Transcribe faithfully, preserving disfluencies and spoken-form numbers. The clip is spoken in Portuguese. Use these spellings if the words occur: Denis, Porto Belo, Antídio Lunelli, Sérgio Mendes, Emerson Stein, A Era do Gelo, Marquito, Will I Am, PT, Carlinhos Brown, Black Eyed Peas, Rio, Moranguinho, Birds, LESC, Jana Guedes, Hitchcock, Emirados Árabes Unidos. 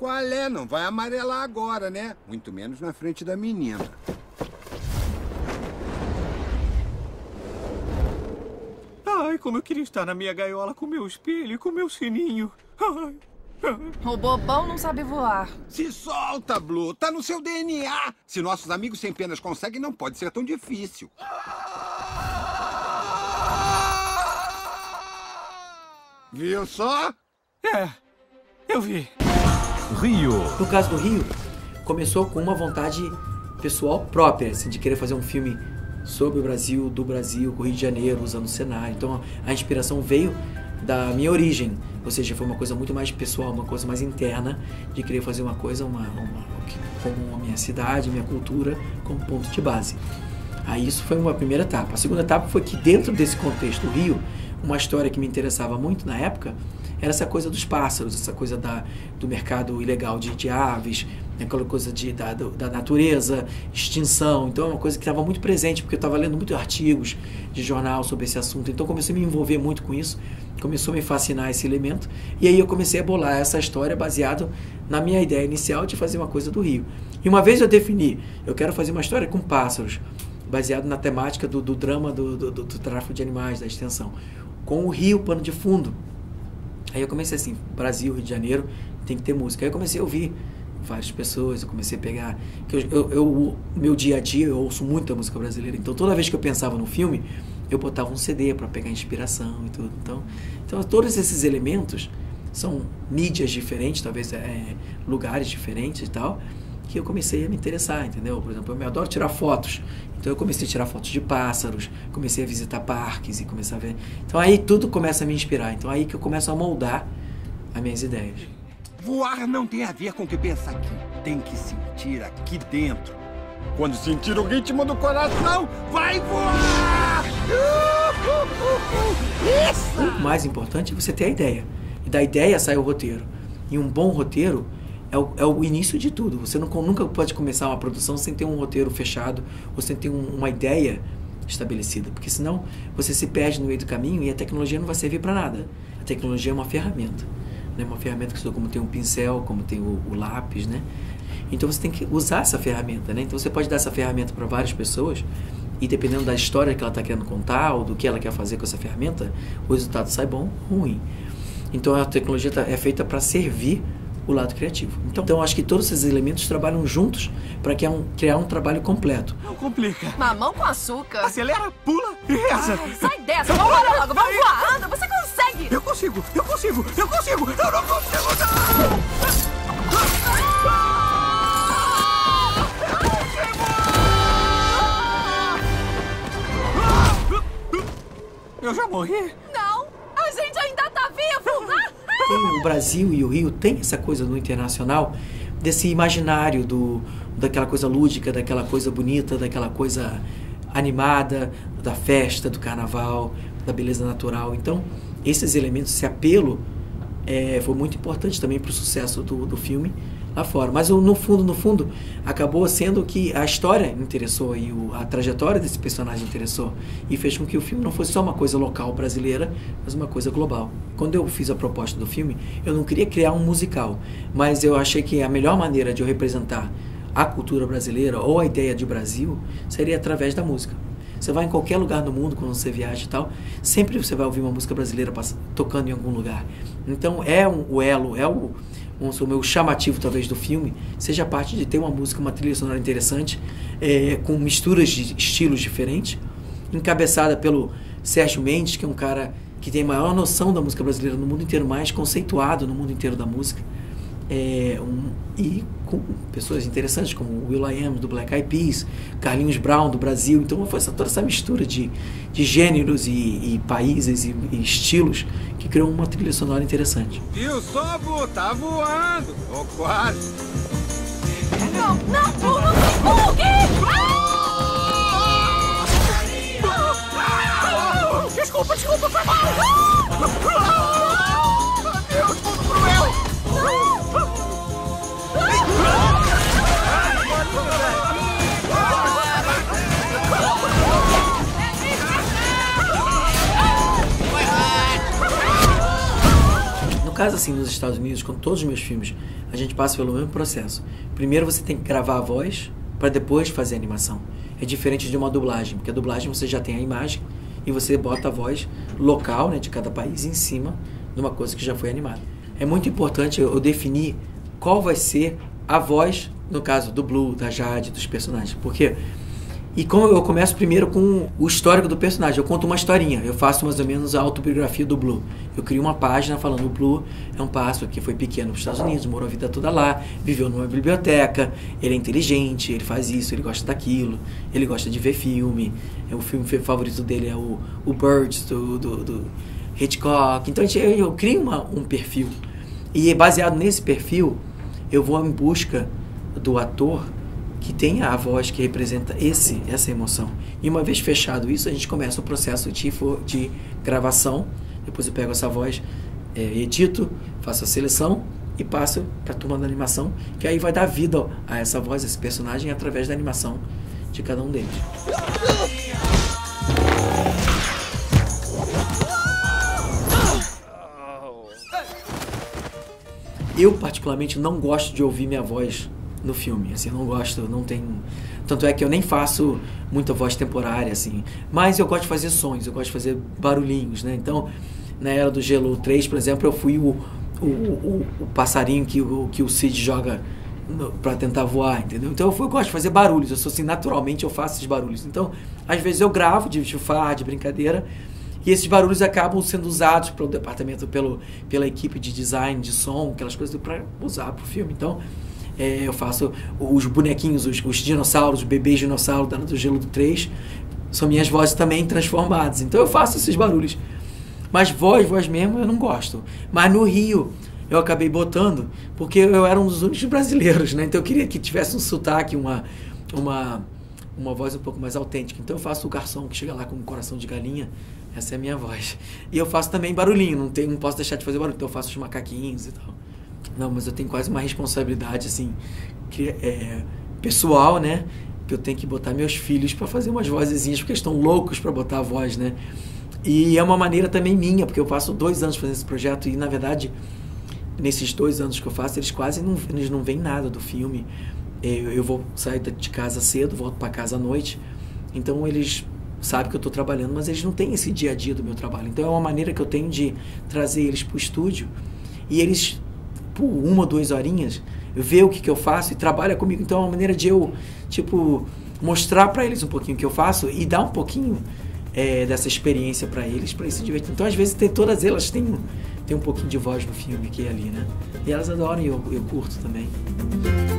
Qual é? Não vai amarelar agora, né? Muito menos na frente da menina. Ai, como eu queria estar na minha gaiola com meu espelho e com meu sininho. Ai. O bobão não sabe voar. Se solta, Blue. Tá no seu D N A. Se nossos amigos sem penas conseguem, não pode ser tão difícil. Viu só? É, eu vi. Rio. No caso do Rio, começou com uma vontade pessoal própria, assim, de querer fazer um filme sobre o Brasil, do Brasil, com o Rio de Janeiro, usando o cenário. Então a inspiração veio da minha origem, ou seja, foi uma coisa muito mais pessoal, uma coisa mais interna, de querer fazer uma coisa uma, uma, como a minha cidade, minha cultura, como ponto de base. Aí isso foi uma primeira etapa. A segunda etapa foi que dentro desse contexto do Rio, uma história que me interessava muito na época era essa coisa dos pássaros, essa coisa da, do mercado ilegal de, de aves, aquela coisa de, da, da natureza, extinção. Então é uma coisa que estava muito presente, porque eu estava lendo muitos artigos de jornal sobre esse assunto. Então comecei a me envolver muito com isso, começou a me fascinar esse elemento. E aí eu comecei a bolar essa história baseado na minha ideia inicial de fazer uma coisa do Rio. E uma vez eu defini, eu quero fazer uma história com pássaros, baseado na temática do, do drama do, do, do, do tráfico de animais, da extinção, com o Rio pano de fundo. Aí eu comecei assim, Brasil, Rio de Janeiro, tem que ter música. Aí eu comecei a ouvir várias pessoas, eu comecei a pegar... Que eu, eu, eu, meu dia a dia, eu ouço muita música brasileira, então toda vez que eu pensava no filme, eu botava um C D para pegar inspiração e tudo. Então, então todos esses elementos são mídias diferentes, talvez é, lugares diferentes e tal, que eu comecei a me interessar, entendeu? Por exemplo, eu me adoro tirar fotos, então eu comecei a tirar fotos de pássaros, comecei a visitar parques e começar a ver... Então aí tudo começa a me inspirar, então aí que eu começo a moldar as minhas ideias. Voar não tem a ver com o que pensa aqui, tem que sentir aqui dentro. Quando sentir o ritmo do coração, vai voar! Isso! O mais importante é você ter a ideia, e da ideia sai o roteiro, e um bom roteiro É o, é o início de tudo. Você não, nunca pode começar uma produção sem ter um roteiro fechado ou sem ter um, uma ideia estabelecida, porque senão você se perde no meio do caminho e a tecnologia não vai servir para nada. A tecnologia é uma ferramenta, né? Uma ferramenta que como tem um pincel, como tem o, o lápis, né? Então você tem que usar essa ferramenta, né? Então você pode dar essa ferramenta para várias pessoas e dependendo da história que ela está querendo contar ou do que ela quer fazer com essa ferramenta, o resultado sai bom ou ruim. Então a tecnologia tá, é feita para servir o lado criativo. Então, então, acho que todos esses elementos trabalham juntos para criar, um, criar um trabalho completo. Não complica. Mamão com açúcar. Acelera, pula e reza. Ai, sai dessa, vamos embora logo, vamos voar, anda, você consegue. Eu consigo, eu consigo, eu consigo, eu não consigo, não! Eu já morri? Não, a gente ainda tá vivo. O Brasil e o Rio tem essa coisa no internacional, desse imaginário do, daquela coisa lúdica, daquela coisa bonita, daquela coisa animada, da festa, do carnaval, da beleza natural. Então, esses elementos, esse apelo é, foi muito importante também para o sucesso do, do filme lá fora. Mas no fundo, no fundo, acabou sendo que a história interessou e o, a trajetória desse personagem interessou e fez com que o filme não fosse só uma coisa local brasileira, mas uma coisa global. Quando eu fiz a proposta do filme, eu não queria criar um musical, mas eu achei que a melhor maneira de eu representar a cultura brasileira ou a ideia de Brasil seria através da música. Você vai em qualquer lugar do mundo, quando você viaja e tal, sempre você vai ouvir uma música brasileira tocando em algum lugar. Então é um, o elo, é o... o meu chamativo, talvez, do filme, seja a parte de ter uma música, uma trilha sonora interessante, é, com misturas de estilos diferentes, encabeçada pelo Sérgio Mendes, que é um cara que tem a maior noção da música brasileira no mundo inteiro, mais conceituado no mundo inteiro da música, é, um, e com pessoas interessantes como Will I Am, do Black Eyed Peas, Carlinhos Brown, do Brasil. Então foi essa, toda essa mistura de, de gêneros e, e países e, e estilos que criou uma trilha sonora interessante. E o Sobo tá voando, ou quase. Não, não, Blue, não se bugue! Desculpa, desculpa, foi mal! Meu Deus, mundo cruel! No caso assim nos Estados Unidos, com todos os meus filmes, a gente passa pelo mesmo processo. Primeiro você tem que gravar a voz para depois fazer a animação. É diferente de uma dublagem, porque a dublagem você já tem a imagem e você bota a voz local, né, de cada país em cima de uma coisa que já foi animada. É muito importante eu definir qual vai ser a voz, no caso do Blue, da Jade, dos personagens. Porque, e como eu começo primeiro com o histórico do personagem, eu conto uma historinha, eu faço mais ou menos a autobiografia do Blue. Eu crio uma página falando: o Blue é um pássaro que foi pequeno nos Estados Unidos, morou a vida toda lá, viveu numa biblioteca, ele é inteligente, ele faz isso, ele gosta daquilo, ele gosta de ver filme, o filme favorito dele é o, o Birds, do, do, do Hitchcock. Então eu, eu crio uma, um perfil, e baseado nesse perfil, eu vou em busca do ator que tenha a voz que representa esse, essa emoção. E uma vez fechado isso, a gente começa o processo de, de gravação. Depois eu pego essa voz, é, edito, faço a seleção e passo para a turma da animação, que aí vai dar vida a essa voz, a esse personagem, através da animação de cada um deles. Eu, particularmente, não gosto de ouvir minha voz no filme, assim, eu não gosto, não tem... Tanto é que eu nem faço muita voz temporária, assim, mas eu gosto de fazer sons, eu gosto de fazer barulhinhos, né? Então, na Era do Gelo três, por exemplo, eu fui o, o, o, o passarinho que o, que o Cid joga no, pra tentar voar, entendeu? Então, eu, fui, eu gosto de fazer barulhos, eu sou assim, naturalmente eu faço esses barulhos. Então, às vezes eu gravo de chufar, de brincadeira, e esses barulhos acabam sendo usados pelo departamento, pelo, pela equipe de design, de som, aquelas coisas para usar pro filme. Então, é, eu faço os bonequinhos, os, os dinossauros, os bebês dinossauros da Era do Gelo do três, são minhas vozes também transformadas. Então eu faço esses barulhos. Mas voz, voz mesmo, eu não gosto. Mas no Rio eu acabei botando, porque eu era um dos únicos brasileiros, né? Então eu queria que tivesse um sotaque, uma... uma uma voz um pouco mais autêntica. Então eu faço o garçom que chega lá com um coração de galinha, essa é a minha voz. E eu faço também barulhinho, não, tem, não posso deixar de fazer barulho, então eu faço os macaquinhos e tal. Não, mas eu tenho quase uma responsabilidade, assim, que é pessoal, né? Eu tenho que botar meus filhos para fazer umas vozezinhas, porque eles estão loucos para botar a voz, né? E é uma maneira também minha, porque eu passo dois anos fazendo esse projeto e, na verdade, nesses dois anos que eu faço, eles quase não, eles não veem nada do filme. Eu, eu vou sair de casa cedo, volto para casa à noite, então eles sabem que eu estou trabalhando, mas eles não têm esse dia a dia do meu trabalho. Então é uma maneira que eu tenho de trazer eles para o estúdio e eles, por uma ou duas horinhas, vê o que, que eu faço e trabalha comigo. Então é uma maneira de eu, tipo, mostrar para eles um pouquinho o que eu faço e dar um pouquinho é, dessa experiência para eles, para eles se divertirem. Então às vezes tem, todas elas têm, têm um pouquinho de voz no filme aqui e ali, né? E elas adoram e eu, eu curto também.